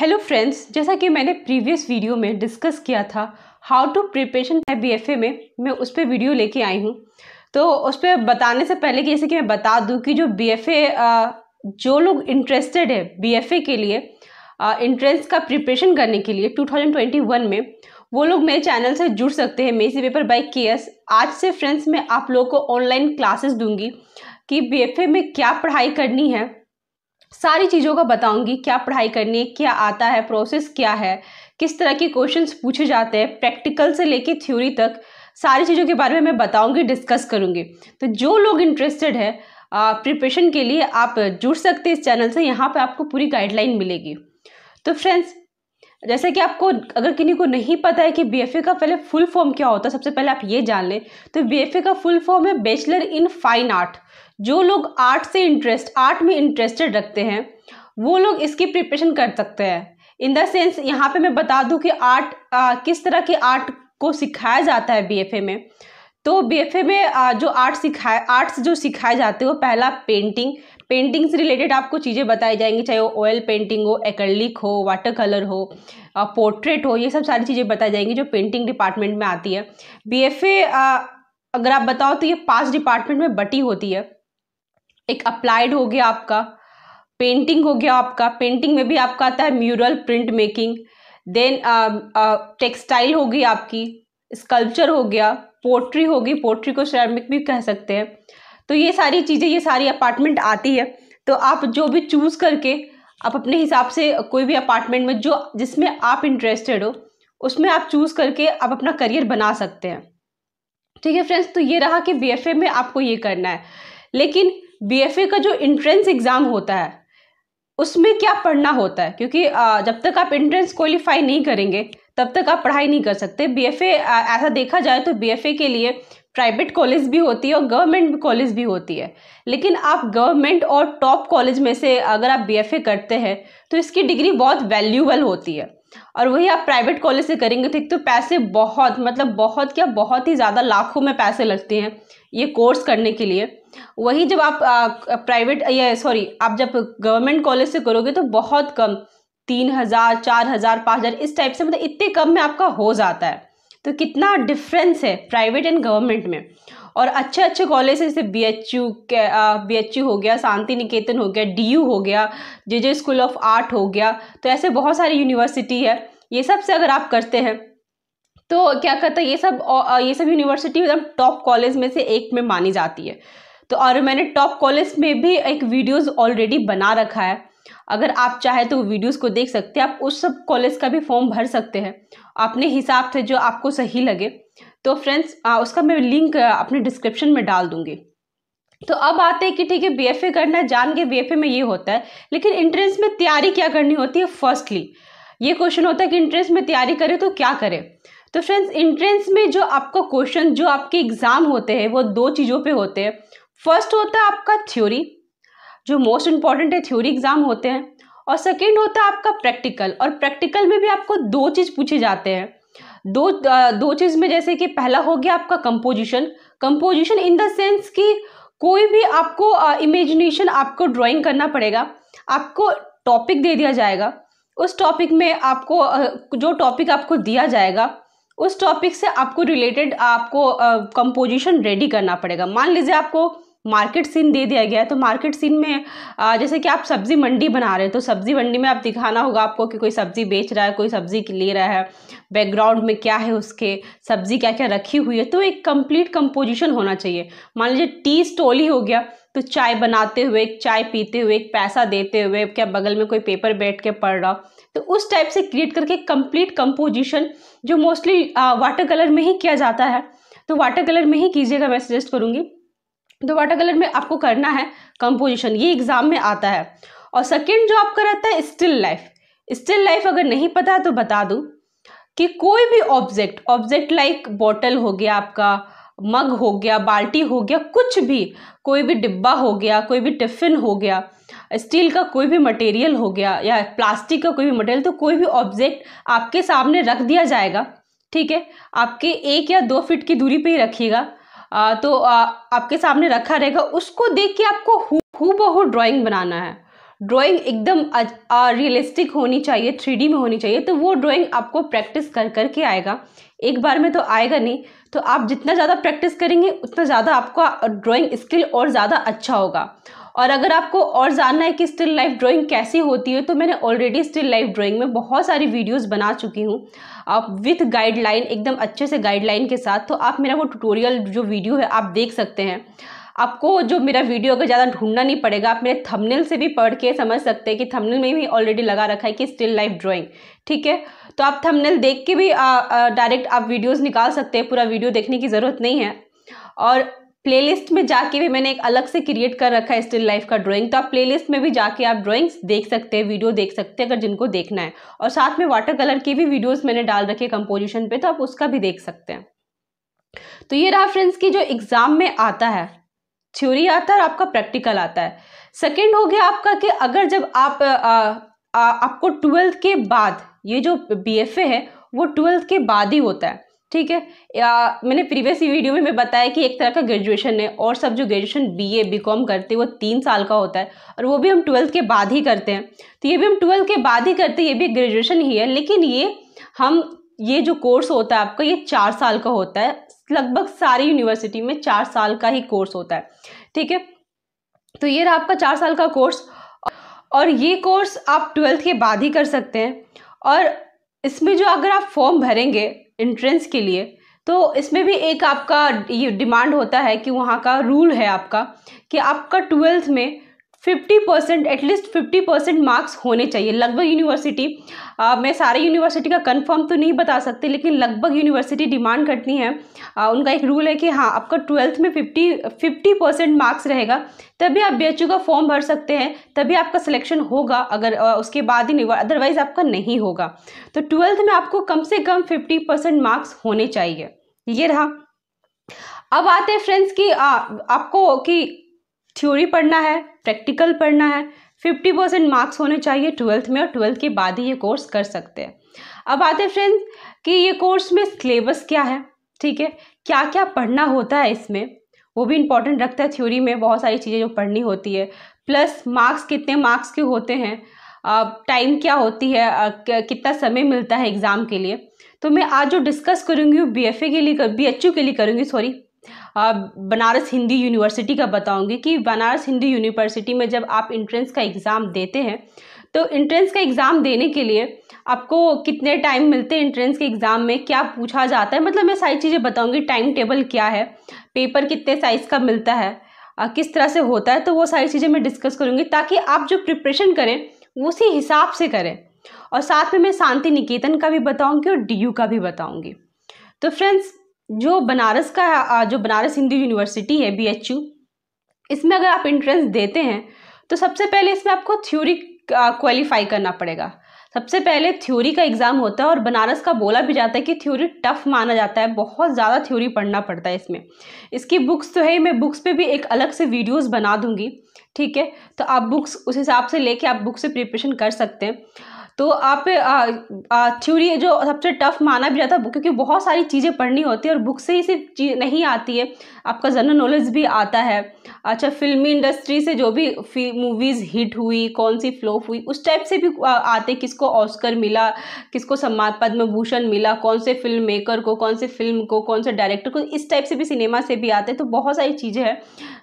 Hello friends, जैसा कि मैंने प्रीवियस वीडियो में डिस्कस किया था हाउ टू प्रिपरेशन है बीएफए में, मैं उस पर वीडियो लेके आई हूँ। तो उस पर बताने से पहले कि जैसे कि मैं बता दूँ कि जो बीएफए जो लोग इंटरेस्टेड है बीएफए के लिए एंट्रेंस का प्रिपरेशन करने के लिए 2021 में, वो लोग मेरे चैनल से जुड़ सकते हैं मेसी पेपर बाय केएस। आज से फ्रेंड्स मैं आप लोगों को ऑनलाइन क्लासेस दूंगी कि बीएफए में क्या पढ़ाई करनी है, सारी चीज़ों का बताऊंगी। क्या पढ़ाई करनी है, क्या आता है, प्रोसेस क्या है, किस तरह के क्वेश्चंस पूछे जाते हैं, प्रैक्टिकल से लेके थ्योरी तक सारी चीज़ों के बारे में मैं बताऊंगी, डिस्कस करूंगी। तो जो लोग इंटरेस्टेड है प्रिपरेशन के लिए आप जुड़ सकते हैं इस चैनल से, यहाँ पर आपको पूरी गाइडलाइन मिलेगी। तो फ्रेंड्स जैसे कि आपको अगर किन्हीं को नहीं पता है कि बीएफए का पहले फुल फॉर्म क्या होता है, सबसे पहले आप ये जान लें। तो बीएफए का फुल फॉर्म है बैचलर इन फाइन आर्ट। जो लोग आर्ट से आर्ट में इंटरेस्टेड रखते हैं वो लोग इसकी प्रिपरेशन कर सकते हैं। इन द सेंस यहाँ पे मैं बता दूँ कि आर्ट किस तरह के आर्ट को सिखाया जाता है बीएफए में। तो बीएफए में आर्ट्स जो सिखाए जाते हैं वो पहला पेंटिंग से रिलेटेड आपको चीज़ें बताई जाएंगी, चाहे वो ऑयल पेंटिंग हो, एक्रेलिक हो, वाटर कलर हो, पोर्ट्रेट हो, ये सब सारी चीज़ें बताई जाएंगी जो पेंटिंग डिपार्टमेंट में आती है। बीएफए अगर आप बताओ तो ये 5 डिपार्टमेंट में बटी होती है। एक अप्लाइड हो गया आपका, पेंटिंग हो गया आपका, पेंटिंग में भी आपका आता है mural, print making, then textile हो गई आपकी, स्कल्पचर हो गया, पोट्री होगी, पोट्री को सेरेमिक भी कह सकते हैं। तो ये सारी चीज़ें, ये सारी अपार्टमेंट आती है। तो आप जो भी चूज़ करके आप अपने हिसाब से कोई भी अपार्टमेंट में जो जिसमें आप इंटरेस्टेड हो उसमें आप चूज़ करके आप अपना करियर बना सकते हैं। ठीक है फ्रेंड्स, तो ये रहा कि बीएफए में आपको ये करना है। लेकिन बीएफए का जो एंट्रेंस एग्ज़ाम होता है उसमें क्या पढ़ना होता है, क्योंकि जब तक आप एंट्रेंस क्वालिफाई नहीं करेंगे तब तक आप पढ़ाई नहीं कर सकते। बीएफए ऐसा देखा जाए तो बीएफए के लिए प्राइवेट कॉलेज भी होती है और गवर्नमेंट कॉलेज भी होती है। लेकिन आप गवर्नमेंट और टॉप कॉलेज में से अगर आप बीएफए करते हैं तो इसकी डिग्री बहुत वैल्यूएबल होती है, और वही आप प्राइवेट कॉलेज से करेंगे तो एक तो पैसे बहुत, मतलब बहुत क्या बहुत ही ज़्यादा लाखों में पैसे लगते हैं ये कोर्स करने के लिए। वही जब आप जब गवर्नमेंट कॉलेज से करोगे तो बहुत कम, 3000, 4000, 5000 इस टाइप से, मतलब इतने कम में आपका हो जाता है। तो कितना डिफरेंस है प्राइवेट एंड गवर्नमेंट में। और अच्छे अच्छे कॉलेज जैसे BHU हो गया, शांति निकेतन हो गया, DU हो गया, JJ स्कूल ऑफ आर्ट हो गया, तो ऐसे बहुत सारी यूनिवर्सिटी है। ये सब से अगर आप करते हैं तो क्या कहता है, ये सब यूनिवर्सिटी एकदम टॉप कॉलेज में से एक में मानी जाती है। तो और मैंने टॉप कॉलेज में भी एक वीडियोज़ ऑलरेडी बना रखा है, अगर आप चाहे तो वीडियोस को देख सकते हैं। आप उस सब कॉलेज का भी फॉर्म भर सकते हैं अपने हिसाब से, जो आपको सही लगे। तो फ्रेंड्स उसका मैं लिंक अपने डिस्क्रिप्शन में डाल दूंगी। तो अब आते हैं कि ठीक है बीएफए करना जान के बीएफए में ये होता है, लेकिन एंट्रेंस में तैयारी क्या करनी होती है। फर्स्टली ये क्वेश्चन होता है कि एंट्रेंस में तैयारी करें तो क्या करें। तो फ्रेंड्स एंट्रेंस में जो आपका क्वेश्चन, जो आपके एग्ज़ाम होते हैं वो 2 चीज़ों पर होते हैं। फर्स्ट होता है आपका थ्योरी, जो मोस्ट इम्पॉर्टेंट है, थ्योरी एग्ज़ाम होते हैं। और सेकंड होता है आपका प्रैक्टिकल, और प्रैक्टिकल में भी आपको 2 चीज़ पूछे जाते हैं। दो चीज़ में जैसे कि पहला हो गया आपका कंपोजिशन इन द सेंस कि कोई भी आपको इमेजिनेशन, आपको ड्राइंग करना पड़ेगा। आपको टॉपिक दे दिया जाएगा, उस टॉपिक में आपको जो टॉपिक आपको दिया जाएगा उस टॉपिक से आपको रिलेटेड आपको कंपोजिशन रेडी करना पड़ेगा। मान लीजिए आपको मार्केट सीन दे दिया गया है, तो मार्केट सीन में जैसे कि आप सब्ज़ी मंडी बना रहे हैं तो सब्ज़ी मंडी में आप दिखाना होगा आपको कि कोई सब्ज़ी बेच रहा है, कोई सब्ज़ी ले रहा है, बैकग्राउंड में क्या है, उसके सब्ज़ी क्या क्या रखी हुई है। तो एक कंप्लीट कंपोजिशन होना चाहिए। मान लीजिए टी स्टॉल ही हो गया, तो चाय बनाते हुए, चाय पीते हुए, एक पैसा देते हुए, क्या बगल में कोई पेपर बैठ के पढ़ रहा, तो उस टाइप से क्रिएट करके कंप्लीट कंपोजिशन, जो मोस्टली वाटर कलर में ही किया जाता है, तो वाटर कलर में ही कीजिएगा, मैं सजेस्ट करूँगी। तो वाटर कलर में आपको करना है कंपोजिशन, ये एग्ज़ाम में आता है। और सेकंड जो आपका रहता है स्टिल लाइफ। अगर नहीं पता है तो बता दूं कि कोई भी ऑब्जेक्ट लाइक बॉटल हो गया, आपका मग हो गया, बाल्टी हो गया, कुछ भी, कोई भी डिब्बा हो गया, कोई भी टिफ़िन हो गया, स्टील का कोई भी मटेरियल हो गया, या प्लास्टिक का कोई भी मटेरियल, तो कोई भी ऑब्जेक्ट आपके सामने रख दिया जाएगा। ठीक है, आपके 1 या 2 फीट की दूरी पर ही रखिएगा। तो आपके सामने रखा रहेगा, उसको देख के आपको हूबहू ड्राइंग बनाना है। ड्राइंग एकदम रियलिस्टिक होनी चाहिए, 3D में होनी चाहिए, तो वो ड्राइंग आपको प्रैक्टिस कर करके आएगा। एक बार में तो आएगा नहीं, तो आप जितना ज़्यादा प्रैक्टिस करेंगे उतना ज़्यादा आपका ड्राइंग स्किल और ज़्यादा अच्छा होगा। और अगर आपको और जानना है कि स्टिल लाइफ ड्राइंग कैसी होती है, तो मैंने ऑलरेडी स्टिल लाइफ ड्राइंग में बहुत सारी वीडियोस बना चुकी हूँ आप विथ गाइडलाइन, एकदम अच्छे से गाइडलाइन के साथ। तो आप मेरा वो ट्यूटोरियल जो वीडियो है आप देख सकते हैं। आपको जो मेरा वीडियो अगर ज़्यादा ढूंढना नहीं पड़ेगा, आप मेरे थंबनेल से भी पढ़ के समझ सकते हैं कि थंबनेल में भी ऑलरेडी लगा रखा है कि स्टिल लाइफ ड्राइंग, ठीक है। तो आप थंबनेल देख के भी डायरेक्ट आप वीडियोस निकाल सकते हैं, पूरा वीडियो देखने की ज़रूरत नहीं है। और प्लेलिस्ट में जाके भी मैंने एक अलग से क्रिएट कर रखा है स्टिल लाइफ का ड्राइंग, तो आप प्लेलिस्ट में भी जाके आप ड्राइंग्स देख सकते हैं, वीडियो देख सकते हैं अगर जिनको देखना है। और साथ में वाटर कलर की भी वीडियोस मैंने डाल रखे कंपोजिशन पे, तो आप उसका भी देख सकते हैं। तो ये रहा फ्रेंड्स कि जो एग्ज़ाम में आता है, थ्योरी आता है और आपका प्रैक्टिकल आता है। सेकेंड हो गया आपका कि अगर जब आप आपको ट्वेल्थ के बाद, ये जो BFA है वो ट्वेल्थ के बाद ही होता है, ठीक है। मैंने प्रीवियस वीडियो में मैं बताया कि एक तरह का ग्रेजुएशन है, और सब जो ग्रेजुएशन BA BCom करते हैं वो 3 साल का होता है, और वो भी हम 12th के बाद ही करते हैं। तो ये भी हम 12th के बाद ही करते हैं, ये भी ग्रेजुएशन ही है। लेकिन ये जो कोर्स होता है आपका, ये 4 साल का होता है, लगभग सारी यूनिवर्सिटी में 4 साल का ही कोर्स होता है, ठीक है। तो ये रहा आपका 4 साल का कोर्स, और ये कोर्स आप 12th के बाद ही कर सकते हैं। और इसमें जो अगर आप फॉर्म भरेंगे एंट्रेंस के लिए, तो इसमें भी एक आपका ये डिमांड होता है कि वहाँ का रूल है आपका कि आपका 12th में 50% एटलीस्ट 50% मार्क्स होने चाहिए। लगभग यूनिवर्सिटी, मैं सारे यूनिवर्सिटी का कंफर्म तो नहीं बता सकती, लेकिन लगभग यूनिवर्सिटी डिमांड करती हैं, उनका एक रूल है कि हाँ आपका 12th में 50% मार्क्स रहेगा, तभी आप BHU का फॉर्म भर सकते हैं, तभी आपका सिलेक्शन होगा। अगर उसके बाद ही नहीं, अदरवाइज़ आपका नहीं होगा। तो 12th में आपको कम से कम 50% मार्क्स होने चाहिए। ये रहा। अब आते हैं फ्रेंड्स कि आपको कि थ्योरी पढ़ना है, प्रैक्टिकल पढ़ना है, 50% मार्क्स होने चाहिए 12th में, और 12th के बाद ही ये कोर्स कर सकते हैं। अब आते हैं फ्रेंड्स कि ये कोर्स में सिलेबस क्या है, ठीक है, क्या क्या पढ़ना होता है इसमें, वो भी इम्पॉर्टेंट रखता है। थ्योरी में बहुत सारी चीज़ें जो पढ़नी होती है, प्लस मार्क्स कितने मार्क्स के होते हैं, टाइम क्या होती है, कितना समय मिलता है एग्ज़ाम के लिए। तो मैं आज जो डिस्कस करूँगी वो BHU के लिए करूँगी, सॉरी, बनारस हिंदी यूनिवर्सिटी का बताऊंगी कि बनारस हिंदी यूनिवर्सिटी में जब आप इंट्रेंस का एग्ज़ाम देते हैं, तो इंट्रेंस का एग्ज़ाम देने के लिए आपको कितने टाइम मिलते हैं, इंट्रेंस के एग्ज़ाम में क्या पूछा जाता है, मतलब मैं सारी चीज़ें बताऊंगी। टाइम टेबल क्या है, पेपर कितने साइज़ का मिलता है, किस तरह से होता है, तो वो सारी चीज़ें मैं डिस्कस करूँगी, ताकि आप जो प्रिपरेशन करें उसी हिसाब से करें। और साथ में मैं शांति निकेतन का भी बताऊँगी और DU का भी बताऊँगी। तो फ्रेंड्स जो बनारस हिंदू यूनिवर्सिटी है BHU, इसमें अगर आप इंट्रेंस देते हैं तो सबसे पहले इसमें आपको थ्योरी क्वालिफाई करना पड़ेगा। सबसे पहले थ्योरी का एग्ज़ाम होता है, और बनारस का बोला भी जाता है कि थ्योरी टफ माना जाता है, बहुत ज़्यादा थ्योरी पढ़ना पड़ता है इसमें। इसकी बुक्स तो है, मैं बुक्स पे भी एक अलग से वीडियोस बना दूंगी, ठीक है। तो आप बुक्स उस हिसाब से लेके आप बुक से प्रिपरेशन कर सकते हैं। तो आप थ्योरी जो सबसे टफ माना भी जाता है, क्योंकि बहुत सारी चीज़ें पढ़नी होती है, और बुक से ही सिर्फ चीज़ नहीं आती है, आपका जनरल नॉलेज भी आता है। अच्छा, फिल्मी इंडस्ट्री से जो भी मूवीज़ हिट हुई, कौन सी फ्लॉप हुई, उस टाइप से भी आते, किसको ऑस्कर मिला, किसको सम्मान पद्म भूषण मिला, कौन से फिल्म मेकर को, कौन से फिल्म को, कौन से डायरेक्टर को, इस टाइप से भी सिनेमा से भी आते। तो बहुत सारी चीज़ें हैं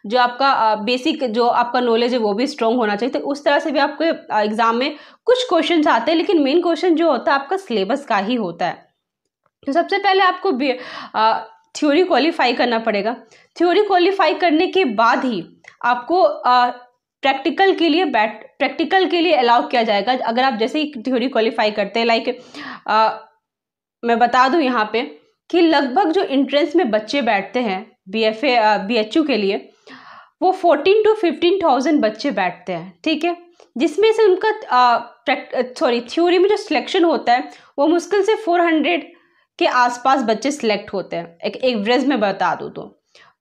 जो आपका बेसिक जो आपका नॉलेज है वो भी स्ट्रॉन्ग होना चाहिए। तो उस तरह से भी आपके एग्ज़ाम में कुछ क्वेश्चन आते हैं, लेकिन मेन क्वेश्चन जो होता है आपका सिलेबस का ही होता है। तो सबसे पहले आपको थ्योरी क्वालिफाई करना पड़ेगा। थ्योरी क्वालिफाई करने के बाद ही आपको प्रैक्टिकल के लिए अलाउ किया जाएगा। अगर आप जैसे ही थ्योरी क्वालिफाई करते हैं, लाइक मैं बता दूं यहाँ पे कि लगभग जो इंट्रेंस में बच्चे बैठते हैं BHU के लिए, वो 14,000 to 15,000 बच्चे बैठते हैं, ठीक है। जिसमें से उनका थ्योरी में जो सिलेक्शन होता है वो मुश्किल से 400 के आसपास बच्चे सिलेक्ट होते हैं। एक एवरेज में बता दूँ तो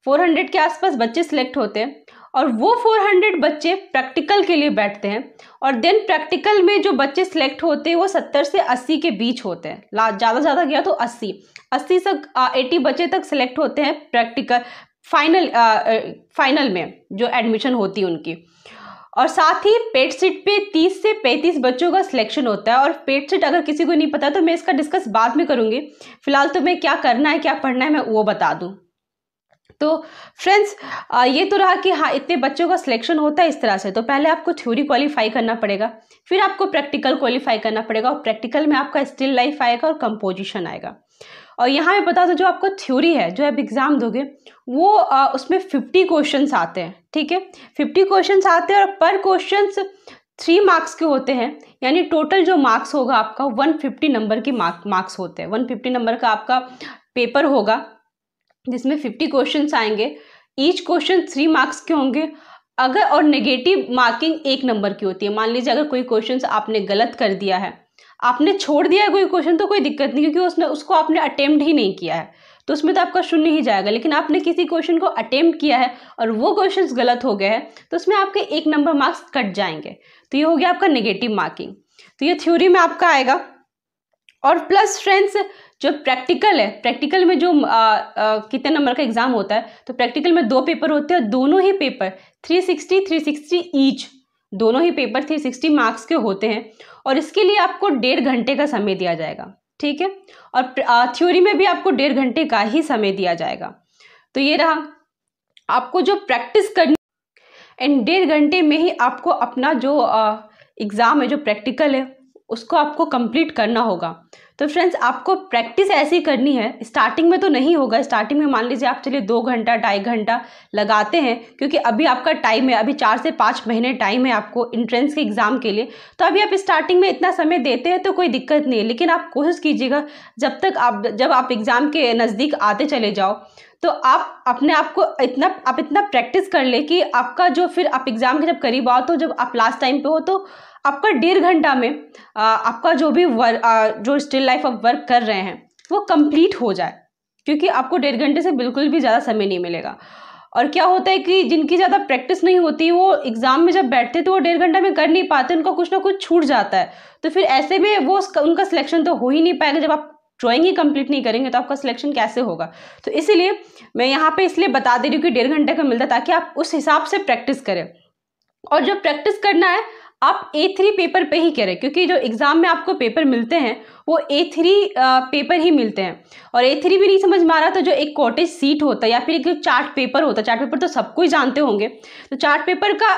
400 के आसपास बच्चे सिलेक्ट होते हैं, और वो 400 बच्चे प्रैक्टिकल के लिए बैठते हैं। और देन प्रैक्टिकल में जो बच्चे सिलेक्ट होते हैं वो 70 से 80 के बीच होते हैं, ज़्यादा गया तो 80 से 80 बच्चे तक सिलेक्ट होते हैं प्रैक्टिकल फाइनल में जो एडमिशन होती है उनकी। और साथ ही पेट सीट पे 30 से 35 बच्चों का सिलेक्शन होता है। और पेट सीट अगर किसी को नहीं पता तो मैं इसका डिस्कस बाद में करूँगी, फिलहाल तो मैं क्या करना है क्या पढ़ना है मैं वो बता दूँ। तो फ्रेंड्स ये तो रहा कि हाँ इतने बच्चों का सिलेक्शन होता है इस तरह से। तो पहले आपको थ्योरी क्वालिफाई करना पड़ेगा, फिर आपको प्रैक्टिकल क्वालिफाई करना पड़ेगा, और प्रैक्टिकल में आपका स्टिल लाइफ आएगा और कंपोजिशन आएगा। और यहाँ मैं बता दूँ जो आपको थ्योरी है जो आप एग्ज़ाम दोगे वो उसमें 50 क्वेश्चंस आते हैं, ठीक है 50 क्वेश्चंस आते हैं और पर क्वेश्चंस 3 मार्क्स के होते हैं, यानी टोटल जो मार्क्स होगा आपका 150 नंबर की मार्क्स होते हैं। 150 नंबर का आपका पेपर होगा जिसमें 50 क्वेश्चंस आएंगे, ईच क्वेश्चन 3 मार्क्स के होंगे अगर, और नेगेटिव मार्किंग 1 नंबर की होती है। मान लीजिए अगर कोई क्वेश्चन आपने गलत कर दिया है, आपने छोड़ दिया है कोई क्वेश्चन तो कोई दिक्कत नहीं, क्योंकि उसने उसको आपने अटेम्प्ट ही नहीं किया है तो उसमें तो आपका शून्य ही जाएगा। लेकिन आपने किसी क्वेश्चन को अटेम्प्ट किया है और वो क्वेश्चंस गलत हो गए हैं तो उसमें आपके 1 नंबर मार्क्स कट जाएंगे। तो ये हो गया आपका नेगेटिव मार्किंग, तो ये थ्योरी में आपका आएगा। और प्लस फ्रेंड्स जो प्रैक्टिकल है, प्रैक्टिकल में जो कितने नंबर का एग्ज़ाम होता है, तो प्रैक्टिकल में 2 पेपर होते हैं, दोनों ही पेपर 360 ईच, दोनों ही पेपर 360 मार्क्स के होते हैं। और इसके लिए आपको 1.5 घंटे का समय दिया जाएगा, ठीक है, और थ्योरी में भी आपको 1.5 घंटे का ही समय दिया जाएगा। तो ये रहा आपको जो प्रैक्टिस करनी, एंड 1.5 घंटे में ही आपको अपना जो एग्ज़ाम है जो प्रैक्टिकल है उसको आपको कंप्लीट करना होगा। तो फ्रेंड्स आपको प्रैक्टिस ऐसी करनी है, स्टार्टिंग में तो नहीं होगा, स्टार्टिंग में मान लीजिए आप चलिए 2 घंटा 2.5 घंटा लगाते हैं, क्योंकि अभी आपका टाइम है, अभी 4 से 5 महीने टाइम है आपको इंट्रेंस के एग्ज़ाम के लिए, तो अभी आप स्टार्टिंग में इतना समय देते हैं तो कोई दिक्कत नहीं है। लेकिन आप कोशिश कीजिएगा जब तक आप जब आप एग्ज़ाम के नज़दीक आते चले जाओ तो आप अपने आप को इतना आप इतना प्रैक्टिस कर ले कि आपका जो फिर आप एग्ज़ाम के जब करीब आओ तो जब आप लास्ट टाइम पे हो तो आपका 1.5 घंटा में आपका जो भी जो स्टिल लाइफ आप वर्क कर रहे हैं वो कंप्लीट हो जाए, क्योंकि आपको 1.5 घंटे से बिल्कुल भी ज़्यादा समय नहीं मिलेगा। और क्या होता है कि जिनकी ज़्यादा प्रैक्टिस नहीं होती वो एग्ज़ाम में जब बैठते तो वो 1.5 घंटा में कर नहीं पाते, उनका कुछ ना कुछ छूट जाता है, तो फिर ऐसे में वो उनका सिलेक्शन तो हो ही नहीं पाएगा। जब आप ड्राइंग ही कंप्लीट नहीं करेंगे तो आपका सिलेक्शन कैसे होगा? तो इसीलिए मैं यहाँ पे इसलिए बता दे रही हूँ कि 1.5 घंटे का मिलता है ताकि आप उस हिसाब से प्रैक्टिस करें। और जब प्रैक्टिस करना है आप A3 पेपर पे ही करें, क्योंकि जो एग्ज़ाम में आपको पेपर मिलते हैं वो A3 पेपर ही मिलते हैं। और A3 भी नहीं समझ में आ रहा तो जो एक कॉटेज सीट होता है या फिर एक चार्ट पेपर होता है, चार्ट पेपर तो सबको ही जानते होंगे, तो चार्ट पेपर का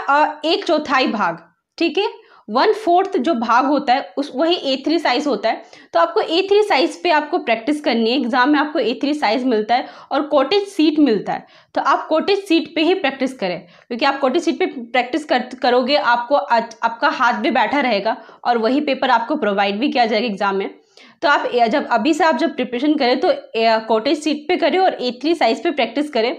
1/4 भाग, ठीक है 1/4 जो भाग होता है उस वही A3 साइज़ होता है। तो आपको A3 साइज़ पे आपको प्रैक्टिस करनी है, एग्ज़ाम में आपको A3 साइज़ मिलता है और कॉटेज सीट मिलता है, तो आप कॉटेज सीट पे ही प्रैक्टिस करें, क्योंकि आप कॉटेज सीट पे प्रैक्टिस करोगे आपको आपका हाथ भी बैठा रहेगा और वही पेपर आपको प्रोवाइड भी किया जाएगा एग्ज़ाम में। तो आप जब अभी से आप जब प्रिपरेशन करें तो कॉटेज सीट पे करें और A3 साइज़ पे प्रैक्टिस करें।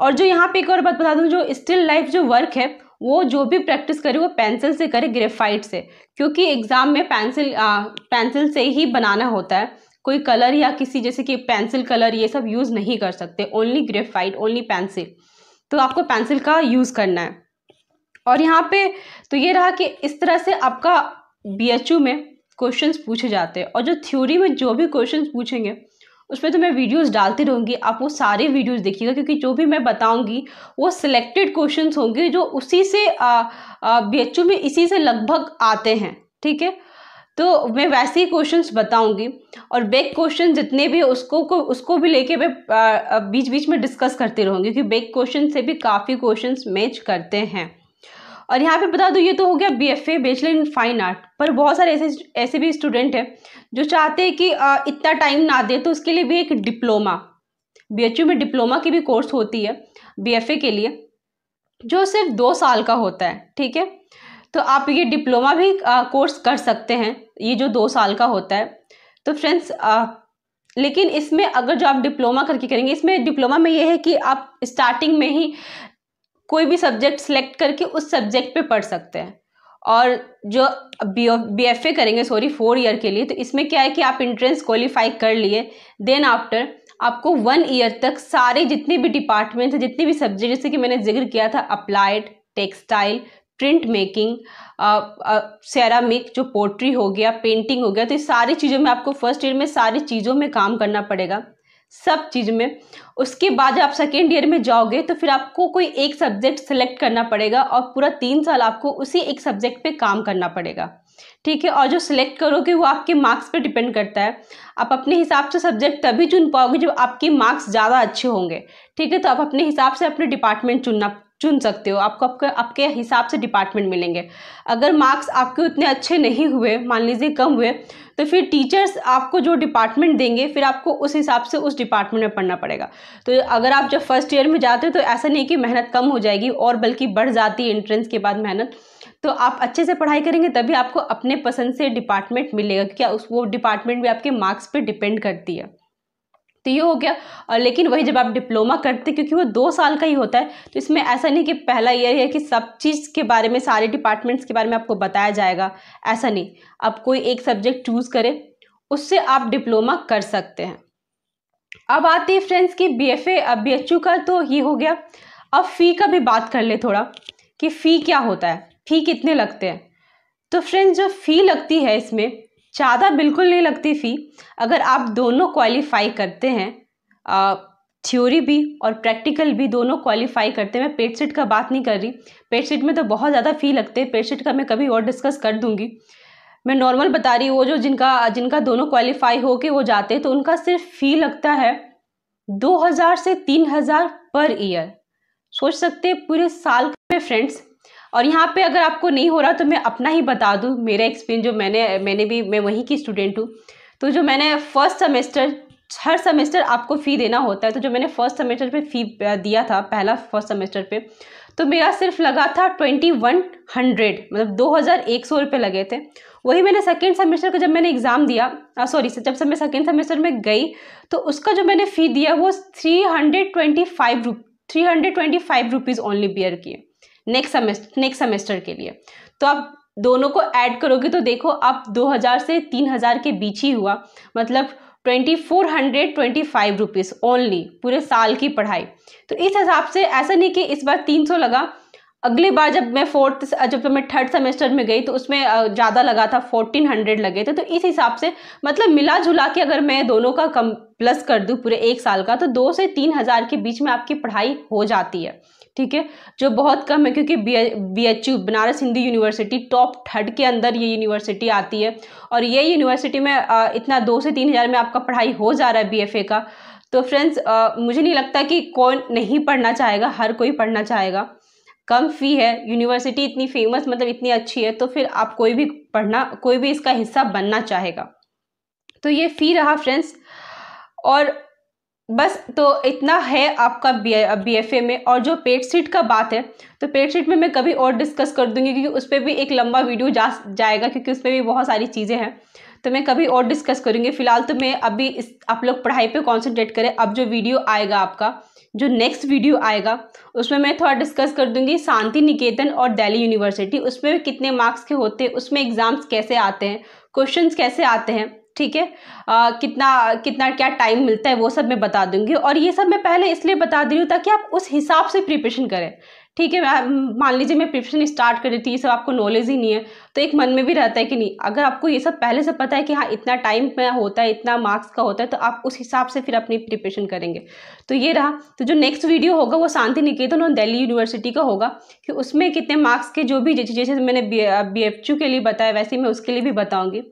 और जो यहाँ पे एक और बात बता दूँ, जो स्टिल लाइफ जो वर्क है वो जो भी प्रैक्टिस करे वो पेंसिल से करे, ग्रेफाइट से, क्योंकि एग्ज़ाम में पेंसिल से ही बनाना होता है, कोई कलर या किसी जैसे कि पेंसिल कलर ये सब यूज़ नहीं कर सकते, ओनली ग्रेफाइट ओनली पेंसिल, तो आपको पेंसिल का यूज़ करना है। और यहाँ पे तो ये रहा कि इस तरह से आपका BHU में क्वेश्चंस पूछे जाते हैं। और जो थ्योरी में जो भी क्वेश्चन पूछेंगे उसमें तो मैं वीडियोस डालती रहूँगी, आप वो सारे वीडियोस देखिएगा, क्योंकि जो भी मैं बताऊँगी वो सिलेक्टेड क्वेश्चंस होंगे जो उसी से BHU में इसी से लगभग आते हैं, ठीक है। तो मैं वैसे ही क्वेश्चंस बताऊँगी और बैक क्वेश्चन जितने भी उसको भी लेके मैं बीच बीच में डिस्कस करती रहूँगी, क्योंकि बैक क्वेश्चन से भी काफ़ी क्वेश्चन मैच करते हैं। और यहाँ पे बता दूँ ये तो हो गया BFA bachelor in fine art, पर बहुत सारे ऐसे भी स्टूडेंट हैं जो चाहते हैं कि इतना टाइम ना दे, तो उसके लिए भी एक डिप्लोमा BHU में डिप्लोमा की भी कोर्स होती है BFA के लिए, जो सिर्फ 2 साल का होता है, ठीक है। तो आप ये डिप्लोमा भी कोर्स कर सकते हैं, ये जो 2 साल का होता है। तो फ्रेंड्स लेकिन इसमें अगर जो आप डिप्लोमा करके करेंगे, इसमें डिप्लोमा में ये है कि आप स्टार्टिंग में ही कोई भी सब्जेक्ट सेलेक्ट करके उस सब्जेक्ट पे पढ़ सकते हैं। और जो BFA करेंगे 4 ईयर के लिए, तो इसमें क्या है कि आप इंट्रेंस क्वालिफाई कर लिए, देन आफ्टर आपको 1 ईयर तक सारे जितने भी डिपार्टमेंट्स हैं जितने भी सब्जेक्ट, जैसे कि मैंने जिक्र किया था applied, textile, print making, ceramic, जो पोट्री हो गया, पेंटिंग हो गया, तो इस सारी चीज़ों में आपको फर्स्ट ईयर में सारी चीज़ों में काम करना पड़ेगा। सब चीज़ में। उसके बाद जब आप सेकेंड ईयर में जाओगे तो फिर आपको कोई एक सब्जेक्ट सेलेक्ट करना पड़ेगा और पूरा 3 साल आपको उसी एक सब्जेक्ट पे काम करना पड़ेगा, ठीक है। और जो सिलेक्ट करोगे वो आपके मार्क्स पे डिपेंड करता है। आप अपने हिसाब से सब्जेक्ट तभी चुन पाओगे जब आपके मार्क्स ज़्यादा अच्छे होंगे, ठीक है। तो आप अपने हिसाब से अपने डिपार्टमेंट चुन सकते हो, आपको आपके हिसाब से डिपार्टमेंट मिलेंगे। अगर मार्क्स आपके उतने अच्छे नहीं हुए, मान लीजिए कम हुए, तो फिर टीचर्स आपको जो डिपार्टमेंट देंगे फिर आपको उस हिसाब से उस डिपार्टमेंट में पढ़ना पड़ेगा। तो अगर आप जब फर्स्ट ईयर में जाते हो तो ऐसा नहीं कि मेहनत कम हो जाएगी, और बल्कि बढ़ जाती है एंट्रेंस के बाद मेहनत। तो आप अच्छे से पढ़ाई करेंगे तभी आपको अपने पसंद से डिपार्टमेंट मिलेगा, क्योंकि वो डिपार्टमेंट भी आपके मार्क्स पर डिपेंड करती है। तो ये हो गया। और लेकिन वही जब आप डिप्लोमा करते, क्योंकि वो 2 साल का ही होता है, तो इसमें ऐसा नहीं कि पहला ईयर है कि सब चीज़ के बारे में, सारे डिपार्टमेंट्स के बारे में आपको बताया जाएगा, ऐसा नहीं। आप कोई एक सब्जेक्ट चूज़ करें, उससे आप डिप्लोमा कर सकते हैं। अब आते हैं फ्रेंड्स की BFA अब BHU का, तो ये हो गया। अब फ़ी का भी बात कर ले थोड़ा कि फ़ी क्या होता है, फ़ी कितने लगते हैं। तो फ्रेंड्स जो फ़ी लगती है इसमें ज़्यादा बिल्कुल नहीं लगती फ़ी, अगर आप दोनों क्वालिफाई करते हैं, थ्योरी भी और प्रैक्टिकल भी दोनों क्वालिफाई करते हैं। मैं पेड सेट का बात नहीं कर रही, पेड सेट में तो बहुत ज़्यादा फ़ी लगते हैं, पेड सेट का मैं कभी और डिस्कस कर दूंगी। मैं नॉर्मल बता रही हूँ, वो जो जिनका दोनों क्वालिफाई हो के वो जाते हैं तो उनका सिर्फ फ़ी लगता है 2000 से 3000 पर ईयर। सोच सकते हैं पूरे साल में फ्रेंड्स। और यहाँ पे अगर आपको नहीं हो रहा तो मैं अपना ही बता दूँ, मेरा एक्सपीरियंस जो मैं वहीं की स्टूडेंट हूँ। तो जो मैंने फर्स्ट सेमेस्टर, हर सेमेस्टर आपको फ़ी देना होता है, तो जो मैंने फर्स्ट सेमेस्टर पे फ़ी दिया था, पहला फर्स्ट सेमेस्टर पे, तो मेरा सिर्फ लगा था 2100, मतलब 2100 रुपये लगे थे। वही मैंने सेकेंड सेमेस्टर का जब मैंने एग्ज़ाम दिया, सॉरी जब से मैं सेकेंड सेमेस्टर में गई, तो उसका जो मैंने फ़ी दिया वो 325 रुपीज़ ओनली बियर किए नेक्स्ट सेमेस्टर के लिए। तो आप दोनों को ऐड करोगे तो देखो आप 2000 से 3000 के बीच ही हुआ, मतलब 2425 रुपीज़ ओनली पूरे साल की पढ़ाई। तो इस हिसाब से ऐसा नहीं कि इस बार 300 लगा। अगली बार जब मैं थर्ड सेमेस्टर में गई तो उसमें ज़्यादा लगा था, 1400 लगे थे। तो इस हिसाब से मतलब मिला जुला के अगर मैं दोनों का कम प्लस कर दूँ पूरे एक साल का, तो 2000 से 3000 के बीच में आपकी पढ़ाई हो जाती है, ठीक है। जो बहुत कम है, क्योंकि BHU Banaras Hindu university top 3 के अंदर ये यूनिवर्सिटी आती है, और ये यूनिवर्सिटी में इतना 2000 से 3000 में आपका पढ़ाई हो जा रहा है BFA का। तो फ्रेंड्स मुझे नहीं लगता कि कौन नहीं पढ़ना चाहेगा, हर कोई पढ़ना चाहेगा। कम फ़ी है, यूनिवर्सिटी इतनी फेमस, मतलब इतनी अच्छी है, तो फिर आप कोई भी इसका हिस्सा बनना चाहेगा। तो ये फ़ी रहा फ्रेंड्स, और बस तो इतना है आपका BFA में। और जो पेड सीट का बात है, तो पेड सीट में मैं कभी और डिस्कस कर दूंगी, क्योंकि उस पर भी एक लंबा वीडियो जाएगा, क्योंकि उस पर भी बहुत सारी चीज़ें हैं, तो मैं कभी और डिस्कस करूँगी। फ़िलहाल तो मैं अभी आप लोग पढ़ाई पे कॉन्सेंट्रेट करें। अब जो वीडियो आएगा आपका, जो नेक्स्ट वीडियो आएगा, उसमें मैं थोड़ा डिस्कस कर दूंगी शांति निकेतन और दिल्ली यूनिवर्सिटी, उसमें कितने मार्क्स के होते हैं, उसमें एग्ज़ाम्स कैसे आते हैं, क्वेश्चंस कैसे आते हैं, ठीक है, कितना क्या टाइम मिलता है, वो सब मैं बता दूंगी। और ये सब मैं पहले इसलिए बता दे रही हूँ ताकि आप उस हिसाब से प्रिपरेशन करें, ठीक है। मान लीजिए मैं प्रिपरेशन स्टार्ट कर रही थी, ये सब आपको नॉलेज ही नहीं है, तो एक मन में भी रहता है कि नहीं। अगर आपको ये सब पहले से पता है कि हाँ इतना टाइम में होता है, इतना मार्क्स का होता है, तो आप उस हिसाब से फिर अपनी प्रिपरेशन करेंगे। तो ये रहा। तो जो नेक्स्ट वीडियो होगा वो शांति निकेतन और दिल्ली यूनिवर्सिटी का होगा, कि उसमें कितने मार्क्स के, जो भी जैसे मैंने BFA के लिए बताया वैसे मैं उसके लिए भी बताऊँगी।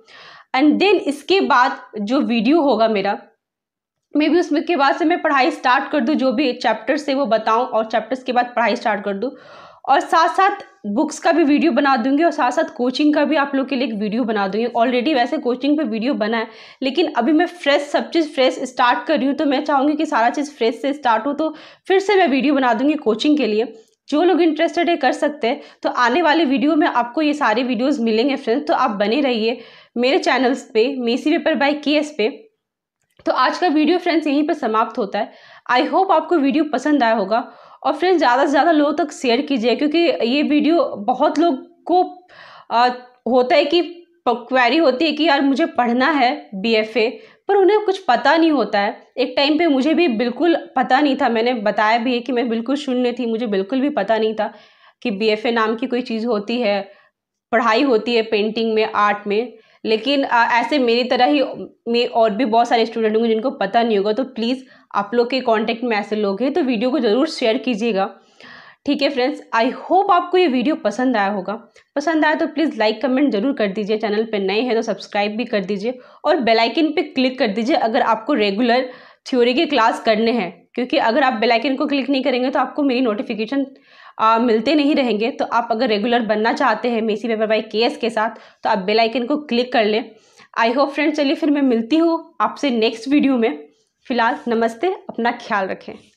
एंड देन इसके बाद जो वीडियो होगा मेरा, मे भी उसमें के बाद से मैं पढ़ाई स्टार्ट कर दूँ, जो भी चैप्टर्स है वो बताऊँ और चैप्टर्स के बाद पढ़ाई स्टार्ट कर दूँ। और साथ साथ बुक्स का भी वीडियो बना दूंगी, और साथ साथ कोचिंग का भी आप लोग के लिए एक वीडियो बना दूंगी। ऑलरेडी वैसे कोचिंग पे वीडियो बना है, लेकिन अभी मैं फ्रेश सब चीज़ फ्रेश स्टार्ट कर रही हूँ, तो मैं चाहूँगी कि सारा चीज़ फ्रेश से स्टार्ट हो, तो फिर से मैं वीडियो बना दूँगी कोचिंग के लिए। जो लोग इंटरेस्टेड है कर सकते हैं। तो आने वाले वीडियो में आपको ये सारे वीडियोज़ मिलेंगे फ्रेंड्स, तो आप बने रहिए मेरे चैनल्स पे, मेसी पेपर बाय KS पे। तो आज का वीडियो फ्रेंड्स यहीं पर समाप्त होता है। आई होप आपको वीडियो पसंद आया होगा, और फ्रेंड्स ज़्यादा से ज़्यादा लोगों तक शेयर कीजिए, क्योंकि ये वीडियो बहुत लोग को होता है कि क्वेरी होती है कि यार मुझे पढ़ना है BFA, पर उन्हें कुछ पता नहीं होता है। एक टाइम पे मुझे भी बिल्कुल पता नहीं था, मैंने बताया भी है कि मैं बिल्कुल शून्य थी, मुझे बिल्कुल भी पता नहीं था कि BFA नाम की कोई चीज़ होती है, पढ़ाई होती है पेंटिंग में, आर्ट में। लेकिन ऐसे मेरी तरह ही और भी बहुत सारे स्टूडेंट होंगे जिनको पता नहीं होगा, तो प्लीज़ आप लोग के कॉन्टेक्ट में ऐसे लोग हैं तो वीडियो को ज़रूर शेयर कीजिएगा। ठीक है फ्रेंड्स, आई होप आपको ये वीडियो पसंद आया होगा। पसंद आया तो प्लीज़ लाइक कमेंट जरूर कर दीजिए, चैनल पे नए हैं तो सब्सक्राइब भी कर दीजिए और बेल आइकन पे क्लिक कर दीजिए अगर आपको रेगुलर थ्योरी के क्लास करने हैं, क्योंकि अगर आप बेल आइकन को क्लिक नहीं करेंगे तो आपको मेरी नोटिफिकेशन मिलते नहीं रहेंगे। तो आप अगर रेगुलर बनना चाहते हैं मेसी पेपर बाय केएस के साथ तो आप बेल आइकन को क्लिक कर लें। आई होप फ्रेंड्स, चलिए फिर मैं मिलती हूँ आपसे नेक्स्ट वीडियो में। फिलहाल नमस्ते, अपना ख्याल रखें।